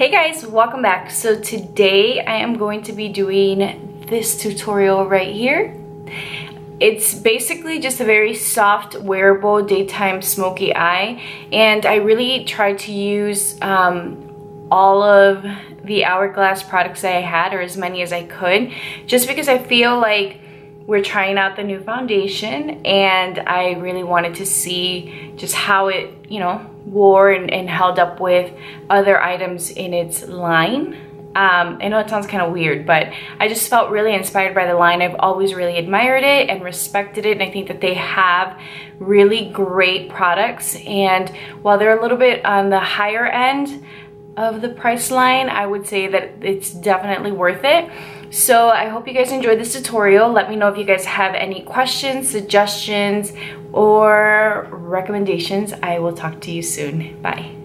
Hey guys, welcome back. So today I am going to be doing this tutorial right here. It's basically just a very soft, wearable, daytime smoky eye, and I really tried to use all of the Hourglass products that I had, or as many as I could, just because I feel like we're trying out the new foundation and I really wanted to see just how it, you know, wore and held up with other items in its line. I know it sounds kind of weird, but I just felt really inspired by the line. I've always really admired it and respected it, and I think that they have really great products. And while they're a little bit on the higher end of the price line, I would say that it's definitely worth it. So I hope you guys enjoyed this tutorial. Let me know if you guys have any questions, suggestions, or recommendations. I will talk to you soon. Bye.